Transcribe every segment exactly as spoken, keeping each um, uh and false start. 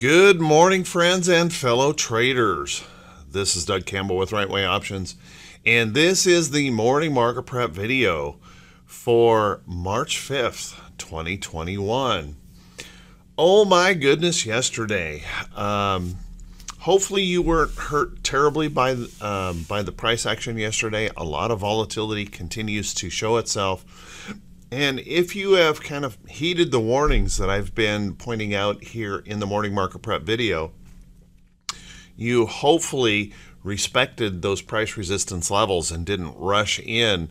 Good morning, friends and fellow traders. This is Doug Campbell with Right Way Options, and this is the Morning Market Prep video for March fifth, twenty twenty-one. Oh my goodness, yesterday. Um, hopefully you weren't hurt terribly by, um, by the price action yesterday. A lot of volatility continues to show itself. And if you have kind of heeded the warnings that I've been pointing out here in the Morning Market Prep video, you hopefully respected those price resistance levels and didn't rush in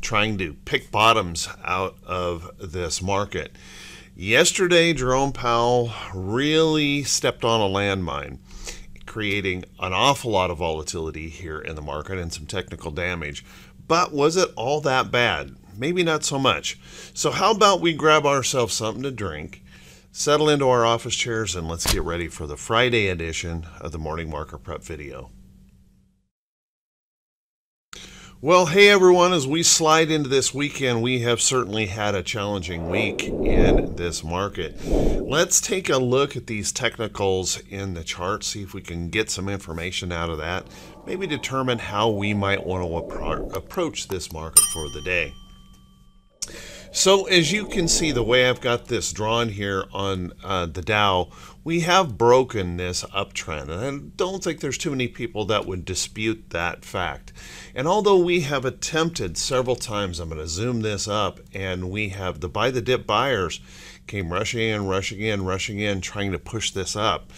trying to pick bottoms out of this market. Yesterday, Jerome Powell really stepped on a landmine, creating an awful lot of volatility here in the market and some technical damage. But was it all that bad? Maybe not so much. So how about we grab ourselves something to drink, settle into our office chairs, and let's get ready for the Friday edition of the Morning Market Prep video. Well, hey everyone, as we slide into this weekend, we have certainly had a challenging week in this market. Let's take a look at these technicals in the chart, see if we can get some information out of that, maybe determine how we might want to approach this market for the day. So as you can see, the way I've got this drawn here on uh, the Dow, we have broken this uptrend, and I don't think there's too many people that would dispute that fact. And although we have attempted several times, I'm going to zoom this up, and we have the buy the dip buyers came rushing in, rushing in, rushing in, trying to push this up.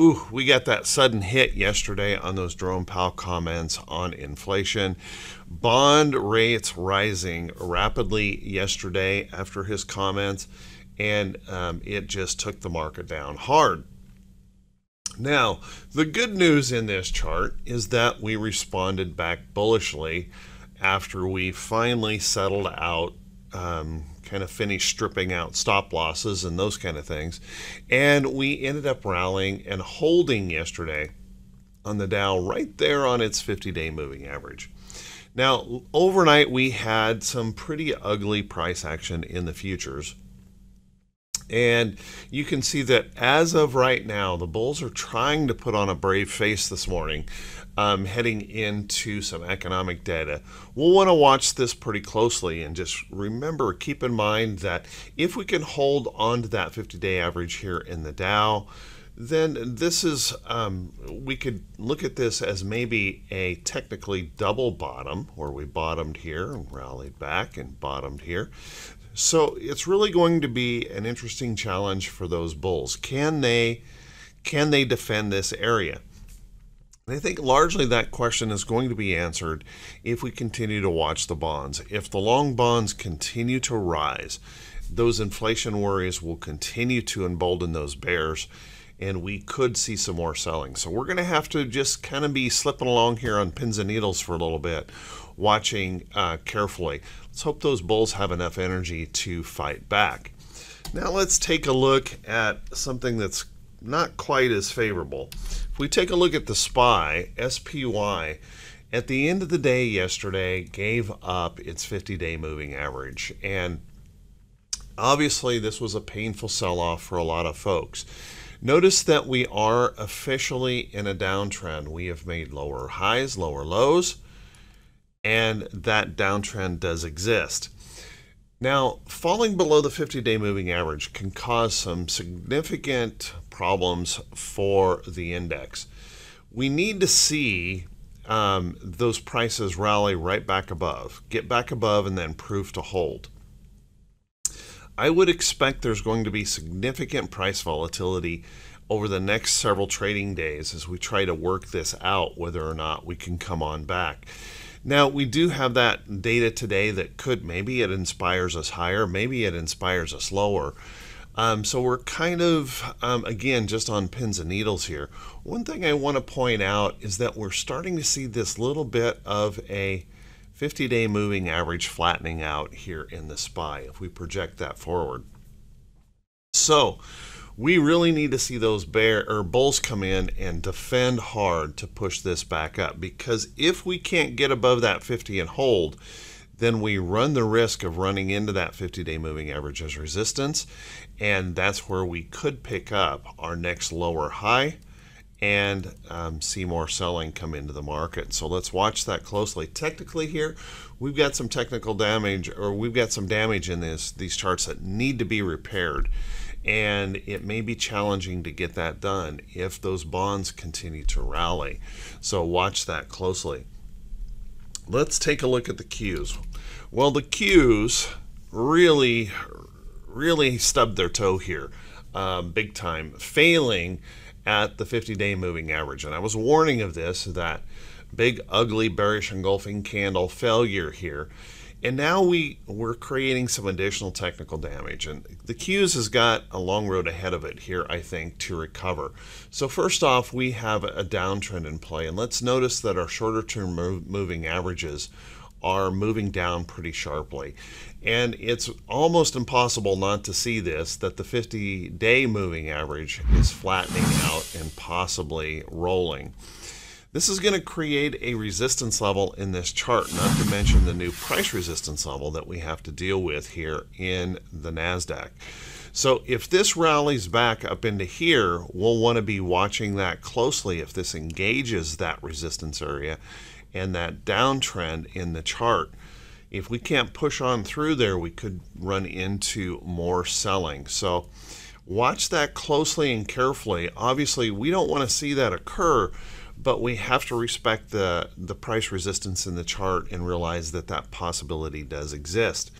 Ooh, we got that sudden hit yesterday on those Jerome Powell comments on inflation. Bond rates rising rapidly yesterday after his comments, and um, it just took the market down hard. Now, the good news in this chart is that we responded back bullishly after we finally settled out, um, kind of finished stripping out stop losses and those kind of things. And we ended up rallying and holding yesterday on the Dow right there on its fifty-day moving average. Now, overnight, we had some pretty ugly price action in the futures. And you can see that as of right now, the bulls are trying to put on a brave face this morning, um, heading into some economic data. We'll want to watch this pretty closely, and just remember, keep in mind that if we can hold on to that fifty-day average here in the Dow, then this is, um, we could look at this as maybe a technically double bottom, where we bottomed here and rallied back and bottomed here. So it's really going to be an interesting challenge for those bulls. Can they, can they defend this area? And I think largely that question is going to be answered if we continue to watch the bonds. If the long bonds continue to rise, those inflation worries will continue to embolden those bears, and we could see some more selling. So we're going to have to just kind of be slipping along here on pins and needles for a little bit, watching uh, carefully. Let's hope those bulls have enough energy to fight back. Now let's take a look at something that's not quite as favorable. If we take a look at the S P Y, S P Y, at the end of the day yesterday gave up its fifty-day moving average. And obviously this was a painful sell-off for a lot of folks. Notice that we are officially in a downtrend. We have made lower highs, lower lows, and that downtrend does exist. Now, falling below the fifty-day moving average can cause some significant problems for the index. We need to see um, those prices rally right back above, get back above, and then prove to hold. I would expect there's going to be significant price volatility over the next several trading days as we try to work this out, whether or not we can come on back. Now, we do have that data today that could, maybe it inspires us higher, maybe it inspires us lower. Um, so we're kind of, um, again, just on pins and needles here. One thing I want to point out is that we're starting to see this little bit of a fifty-day moving average flattening out here in the S P Y if we project that forward. So we really need to see those bear or bulls come in and defend hard to push this back up, because if we can't get above that fifty and hold, then we run the risk of running into that fifty-day moving average as resistance, and that's where we could pick up our next lower high and um, see more selling come into the market. So let's watch that closely. Technically here, we've got some technical damage, or we've got some damage in this these charts that need to be repaired, and it may be challenging to get that done if those bonds continue to rally. So watch that closely. Let's take a look at the Q's. Well, the Q's really, really stubbed their toe here, uh, big time, failing at the fifty-day moving average. And I was warning of this, that big, ugly, bearish engulfing candle failure here. And now we, we're creating some additional technical damage. And the Q's has got a long road ahead of it here, I think, to recover. So first off, we have a downtrend in play. And let's notice that our shorter-term move, moving averages are moving down pretty sharply. And it's almost impossible not to see this, that the fifty-day moving average is flattening out and possibly rolling. This is going to create a resistance level in this chart, not to mention the new price resistance level that we have to deal with here in the NASDAQ. So if this rallies back up into here, we'll want to be watching that closely if this engages that resistance area and that downtrend in the chart. If we can't push on through there, we could run into more selling. So watch that closely and carefully. Obviously, we don't want to see that occur, but we have to respect the, the price resistance in the chart and realize that that possibility does exist.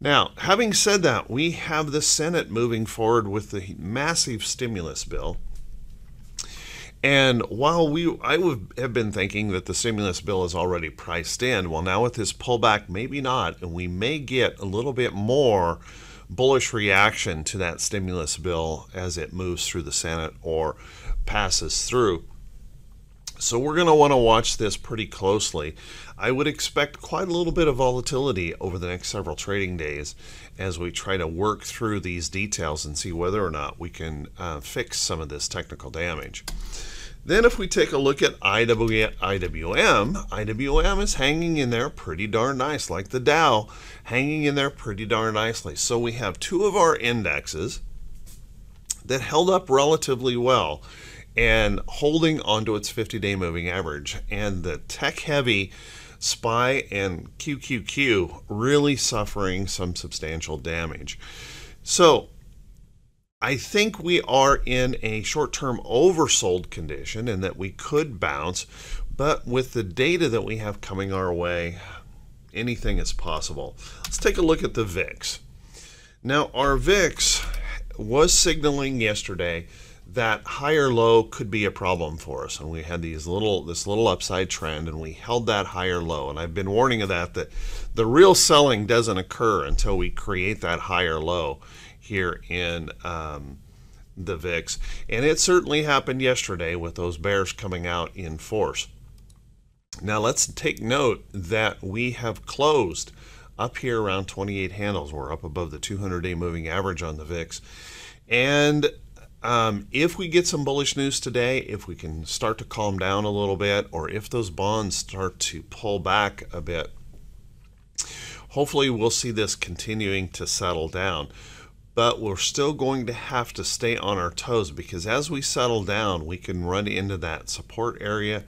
Now, having said that, we have the Senate moving forward with the massive stimulus bill. And while we, I would have been thinking that the stimulus bill is already priced in, well, now with this pullback, maybe not, and we may get a little bit more bullish reaction to that stimulus bill as it moves through the Senate or passes through. So we're going to want to watch this pretty closely. I would expect quite a little bit of volatility over the next several trading days as we try to work through these details and see whether or not we can uh, fix some of this technical damage. Then if we take a look at I W M, I W M is hanging in there pretty darn nice, like the Dow, hanging in there pretty darn nicely. So we have two of our indexes that held up relatively well and holding onto its fifty-day moving average. And the tech-heavy S P Y and Q Q Q really suffering some substantial damage. So I think we are in a short-term oversold condition and that we could bounce, but with the data that we have coming our way, anything is possible. Let's take a look at the V I X. Now, our V I X was signaling yesterday that higher low could be a problem for us, and we had these little this little upside trend, and we held that higher low. And I've been warning of that, that the real selling doesn't occur until we create that higher low here in um, the V I X, and it certainly happened yesterday with those bears coming out in force. Now let's take note that we have closed up here around twenty-eight handles. We're up above the two hundred-day moving average on the V I X, and Um, if we get some bullish news today, if we can start to calm down a little bit, or if those bonds start to pull back a bit, hopefully we'll see this continuing to settle down. But we're still going to have to stay on our toes, because as we settle down, we can run into that support area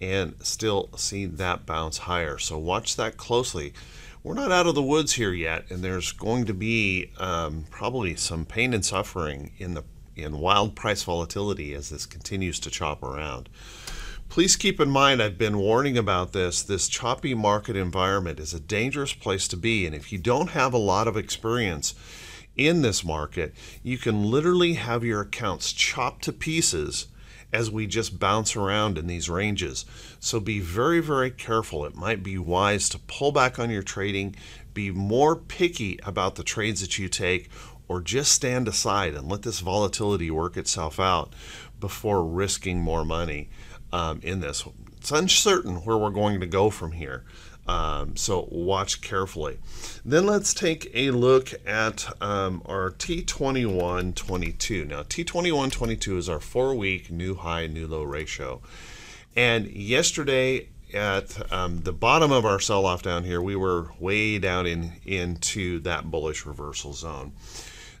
and still see that bounce higher. So watch that closely. We're not out of the woods here yet, and there's going to be um, probably some pain and suffering in the in wild price volatility as this continues to chop around. Please keep in mind, I've been warning about this, this choppy market environment is a dangerous place to be. And if you don't have a lot of experience in this market, you can literally have your accounts chopped to pieces as we just bounce around in these ranges. So be very, very careful. It might be wise to pull back on your trading, be more picky about the trades that you take, or just stand aside and let this volatility work itself out before risking more money um, in this. It's uncertain where we're going to go from here, um, so watch carefully. Then let's take a look at um, our T twenty-one twenty-two. Now, T twenty-one twenty-two is our four-week new high, new low ratio. And yesterday, at um, the bottom of our sell-off down here, we were way down in into that bullish reversal zone.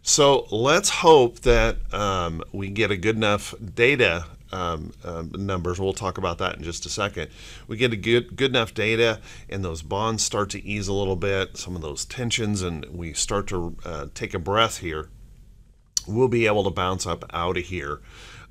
So let's hope that um, we get a good enough data um, um, numbers. We'll talk about that in just a second. We get a good good enough data, and those bonds start to ease a little bit, some of those tensions, and we start to uh, take a breath here. We'll be able to bounce up out of here.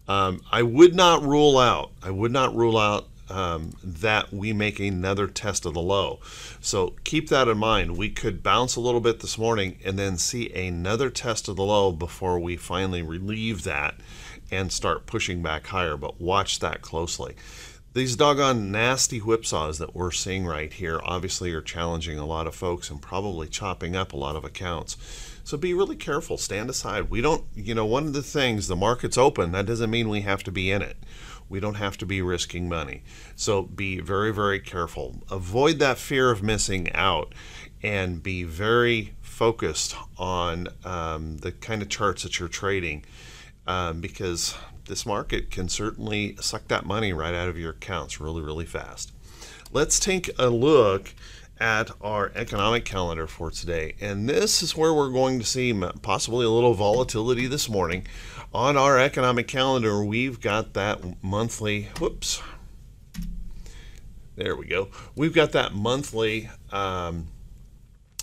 Um, I would not rule out. I would not rule out. Um, that we make another test of the low. So keep that in mind. We could bounce a little bit this morning and then see another test of the low before we finally relieve that and start pushing back higher, but watch that closely. These doggone nasty whipsaws that we're seeing right here obviously are challenging a lot of folks and probably chopping up a lot of accounts. So be really careful, stand aside. We don't, you know, one of the things, the market's open, that doesn't mean we have to be in it. We don't have to be risking money. So be very, very careful. Avoid that fear of missing out and be very focused on um, the kind of charts that you're trading um, because this market can certainly suck that money right out of your accounts really, really fast. Let's take a look at our economic calendar for today. And this is where we're going to see possibly a little volatility this morning. On our economic calendar, we've got that monthly, whoops, there we go. We've got that monthly um,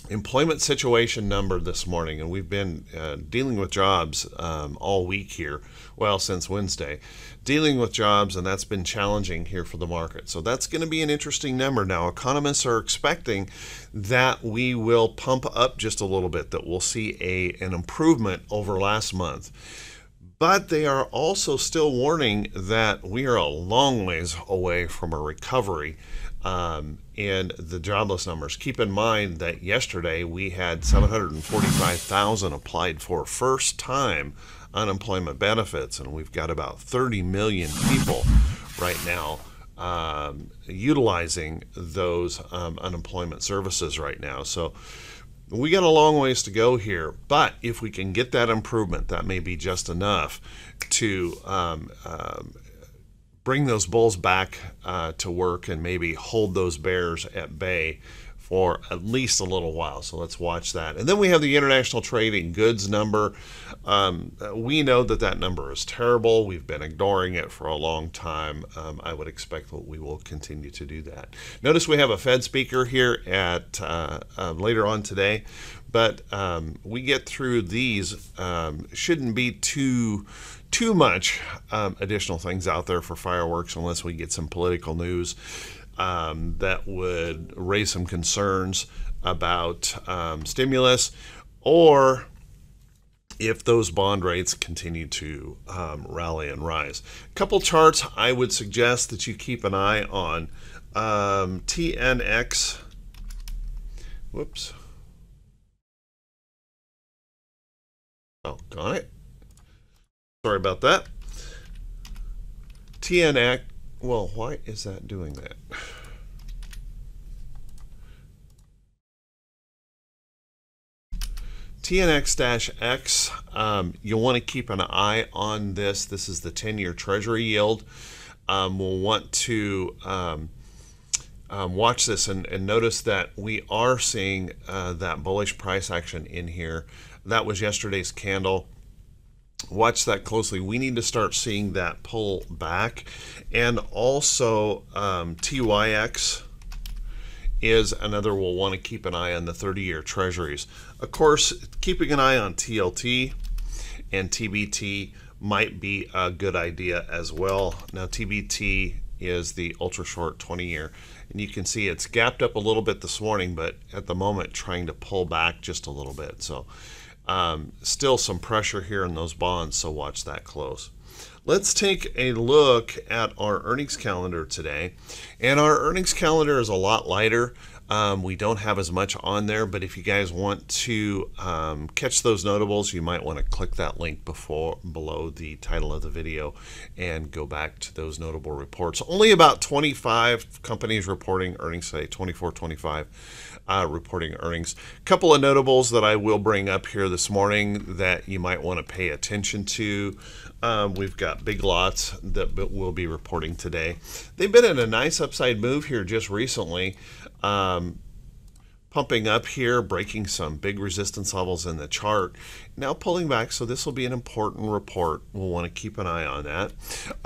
employment situation number this morning, and we've been uh, dealing with jobs um, all week here, well, since Wednesday, dealing with jobs, and that's been challenging here for the market. So that's going to be an interesting number. Now, economists are expecting that we will pump up just a little bit, that we'll see a, an improvement over last month. But they are also still warning that we are a long ways away from a recovery um, in the jobless numbers. Keep in mind that yesterday we had seven hundred forty-five thousand applied for first time unemployment benefits, and we've got about thirty million people right now um, utilizing those um, unemployment services right now. So we got a long ways to go here, but if we can get that improvement, that may be just enough to um, um, bring those bulls back uh, to work and maybe hold those bears at bay for at least a little while. So let's watch that. And then we have the international trading goods number. Um, we know that that number is terrible. We've been ignoring it for a long time. Um, I would expect that we will continue to do that. Notice we have a Fed speaker here at uh, uh, later on today, but um, we get through these. Um, shouldn't be too too much um, additional things out there for fireworks unless we get some political news Um, that would raise some concerns about um, stimulus, or if those bond rates continue to um, rally and rise. A couple charts I would suggest that you keep an eye on. Um, T N X, whoops. Oh, got it. Sorry about that. T N X. Well, why is that doing that? T N X-X, um, you'll want to keep an eye on this. This is the ten-year Treasury yield. Um, we'll want to um, um, watch this and, and notice that we are seeing uh, that bullish price action in here. That was yesterday's candle. Watch that closely. We need to start seeing that pull back. And also um, T Y X is another we'll want to keep an eye on, the thirty-year treasuries. Of course, keeping an eye on T L T and T B T might be a good idea as well. Now, T B T is the ultra-short twenty-year. And you can see it's gapped up a little bit this morning, but at the moment trying to pull back just a little bit. So Um, still some pressure here in those bonds, so watch that close. Let's take a look at our earnings calendar today. And our earnings calendar is a lot lighter. Um, we don't have as much on there, but if you guys want to um, catch those notables, you might want to click that link before below the title of the video and go back to those notable reports. Only about twenty-five companies reporting earnings today, twenty-four, twenty-five uh, reporting earnings. A couple of notables that I will bring up here this morning that you might want to pay attention to. Um, we've got Big Lots that will be reporting today. They've been in a nice upside move here just recently, um, pumping up here, breaking some big resistance levels in the chart, now pulling back. So this will be an important report. We'll want to keep an eye on that.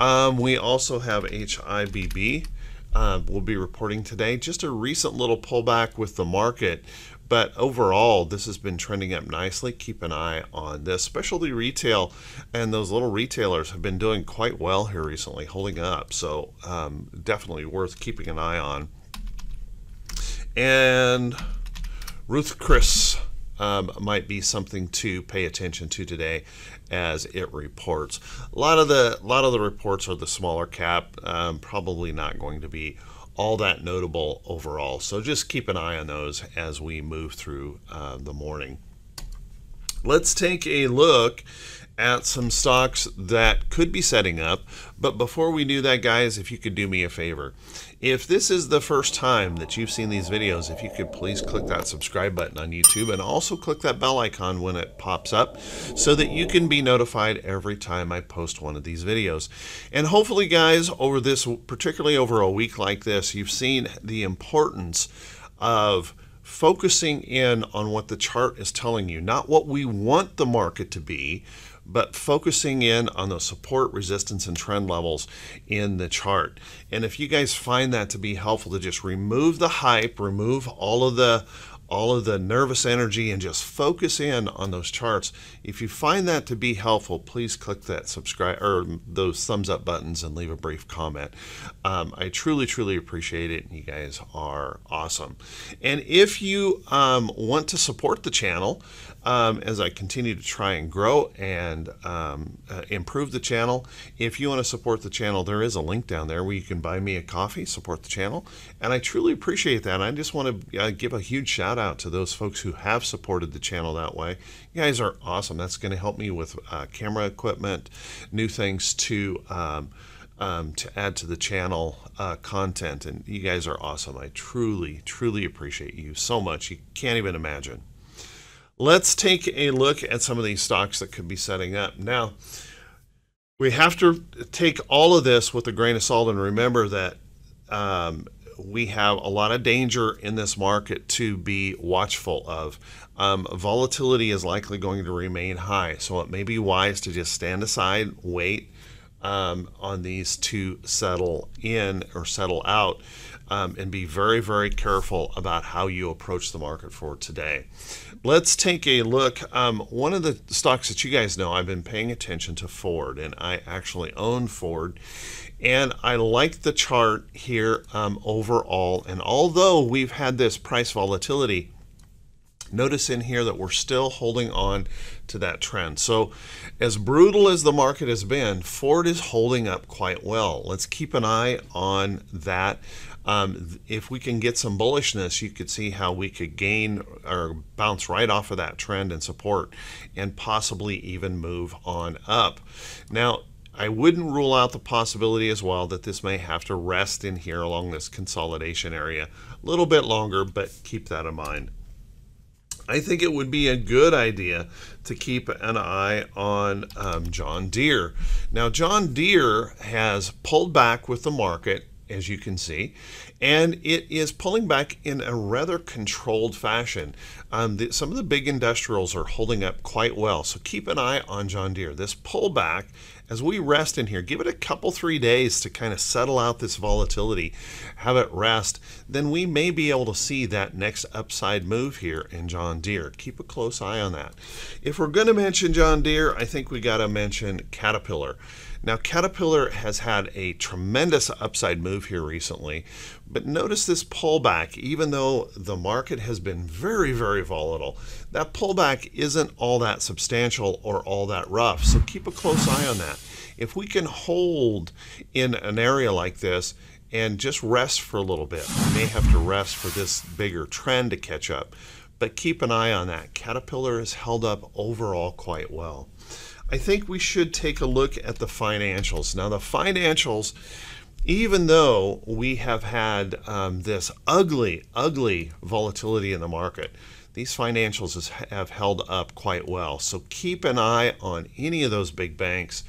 Um, we also have H I B B. Uh, we'll be reporting today. Just a recent little pullback with the market, but overall this has been trending up nicely. Keep an eye on this. Specialty retail and those little retailers have been doing quite well here recently, holding up, so um, definitely worth keeping an eye on. And Ruth Chris Um, might be something to pay attention to today as it reports. A lot of the a lot of the reports are the smaller cap, um, probably not going to be all that notable overall. So just keep an eye on those as we move through uh, the morning. Let's take a look at some stocks that could be setting up. But before we do that, guys, if you could do me a favor, if this is the first time that you've seen these videos, if you could please click that subscribe button on YouTube and also click that bell icon when it pops up so that you can be notified every time I post one of these videos. And hopefully, guys, over this, particularly over a week like this, you've seen the importance of focusing in on what the chart is telling you, not what we want the market to be, but focusing in on the support, resistance, and trend levels in the chart. And if you guys find that to be helpful, to just remove the hype, remove all of the all of the nervous energy and just focus in on those charts. If you find that to be helpful, please click that subscribe or those thumbs up buttons and leave a brief comment. Um, I truly, truly appreciate it, and you guys are awesome. And if you um, want to support the channel um, as I continue to try and grow and um, uh, improve the channel, if you want to support the channel, there is a link down there where you can buy me a coffee, support the channel, and I truly appreciate that. I just want to uh, give a huge shout out out to those folks who have supported the channel that way. You guys are awesome. That's going to help me with uh, camera equipment, new things to um, um, to add to the channel uh, content, and you guys are awesome. I truly, truly appreciate you so much. You can't even imagine. Let's take a look at some of these stocks that could be setting up. Now, we have to take all of this with a grain of salt and remember that um, we have a lot of danger in this market to be watchful of. Um, volatility is likely going to remain high, so it may be wise to just stand aside, wait um, on these to settle in or settle out, um, and be very, very careful about how you approach the market for today. Let's take a look. Um, one of the stocks that you guys know, I've been paying attention to Ford, and I actually own Ford. And I like the chart here um, overall. And although we've had this price volatility, notice in here that we're still holding on to that trend. So as brutal as the market has been, Ford is holding up quite well. Let's keep an eye on that. Um, if we can get some bullishness, you could see how we could gain or bounce right off of that trend and support and possibly even move on up. Now, I wouldn't rule out the possibility as well that this may have to rest in here along this consolidation area a little bit longer, but keep that in mind. I think it would be a good idea to keep an eye on um, John Deere. Now, John Deere has pulled back with the market, as you can see, and it is pulling back in a rather controlled fashion. Um, the, some of the big industrials are holding up quite well, so keep an eye on John Deere. This pullback, as we rest in here, give it a couple, three days to kind of settle out this volatility, have it rest, then we may be able to see that next upside move here in John Deere. Keep a close eye on that. If we're going to mention John Deere, I think we got to mention Caterpillar. Now, Caterpillar has had a tremendous upside move here recently, but notice this pullback. Even though the market has been very, very volatile, that pullback isn't all that substantial or all that rough, so keep a close eye on that. If we can hold in an area like this and just rest for a little bit, we may have to rest for this bigger trend to catch up, but keep an eye on that. Caterpillar has held up overall quite well. I think we should take a look at the financials. Now, the financials, even though we have had um, this ugly, ugly volatility in the market, these financials have held up quite well. So keep an eye on any of those big banks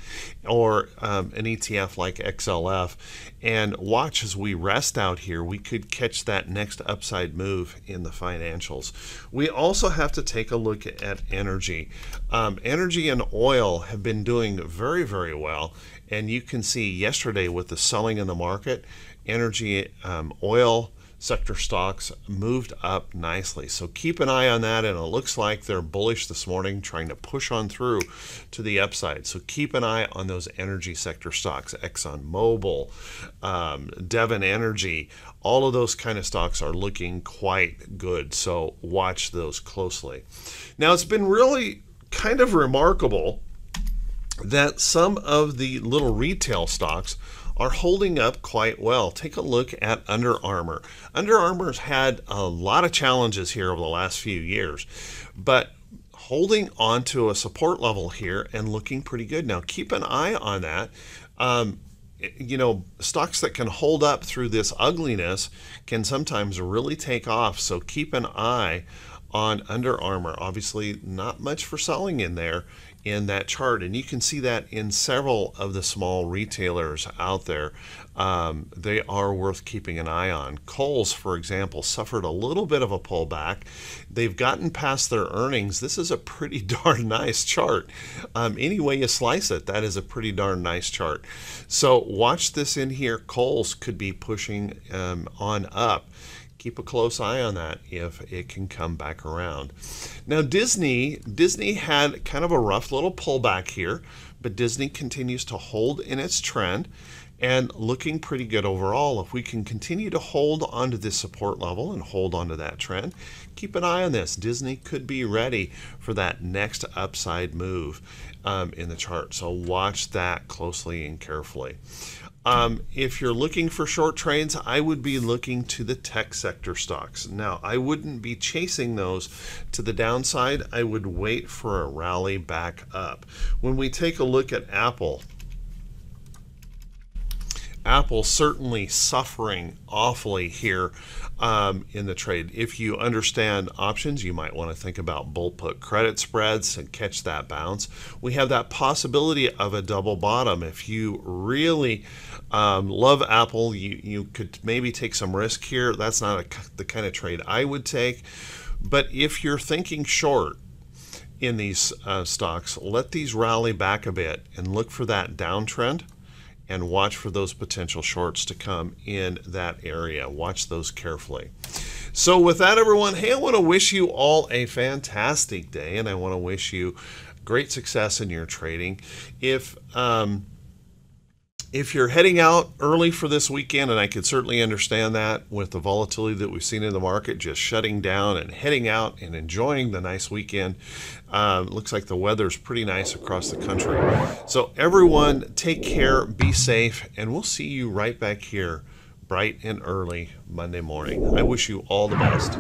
or um, an E T F like X L F, and watch as we rest out here. We could catch that next upside move in the financials. We also have to take a look at energy. Um, energy and oil have been doing very, very well. And you can see yesterday with the selling in the market, energy, um, oil sector stocks moved up nicely. So keep an eye on that, and it looks like they're bullish this morning, trying to push on through to the upside. So keep an eye on those energy sector stocks, Exxon Mobil, um, Devon Energy, all of those kind of stocks are looking quite good. So watch those closely. Now, it's been really kind of remarkable that some of the little retail stocks are holding up quite well. Take a look at Under Armour. Under Armour's had a lot of challenges here over the last few years, but holding on to a support level here and looking pretty good. Now, keep an eye on that. Um, you know, stocks that can hold up through this ugliness can sometimes really take off, so keep an eye on Under Armour. Obviously, not much for selling in there in that chart, and you can see that in several of the small retailers out there. Um, they are worth keeping an eye on. Kohl's, for example, suffered a little bit of a pullback. They've gotten past their earnings. This is a pretty darn nice chart. Um, any way you slice it, that is a pretty darn nice chart. So watch this in here. Kohl's could be pushing um, on up. Keep a close eye on that if it can come back around. Now, Disney, Disney had kind of a rough little pullback here, but Disney continues to hold in its trend and looking pretty good overall. If we can continue to hold onto this support level and hold onto that trend, keep an eye on this. Disney could be ready for that next upside move um, in the chart. So watch that closely and carefully. Um, if you're looking for short trades, I would be looking to the tech sector stocks. Now, I wouldn't be chasing those to the downside. I would wait for a rally back up. When we take a look at Apple, Apple certainly suffering awfully here um, in the trade. If you understand options, you might want to think about bull put credit spreads and catch that bounce. We have that possibility of a double bottom. If you really um, love Apple, you, you could maybe take some risk here. That's not a, the kind of trade I would take. But if you're thinking short in these uh, stocks, let these rally back a bit and look for that downtrend, and watch for those potential shorts to come in that area. Watch those carefully. So with that, everyone, hey, I want to wish you all a fantastic day, and I want to wish you great success in your trading. If um, if you're heading out early for this weekend, and I could certainly understand that with the volatility that we've seen in the market, just shutting down and heading out and enjoying the nice weekend. Uh, looks like the weather's pretty nice across the country. So everyone, take care, be safe, and we'll see you right back here bright and early Monday morning. I wish you all the best.